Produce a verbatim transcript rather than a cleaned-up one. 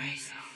Razor.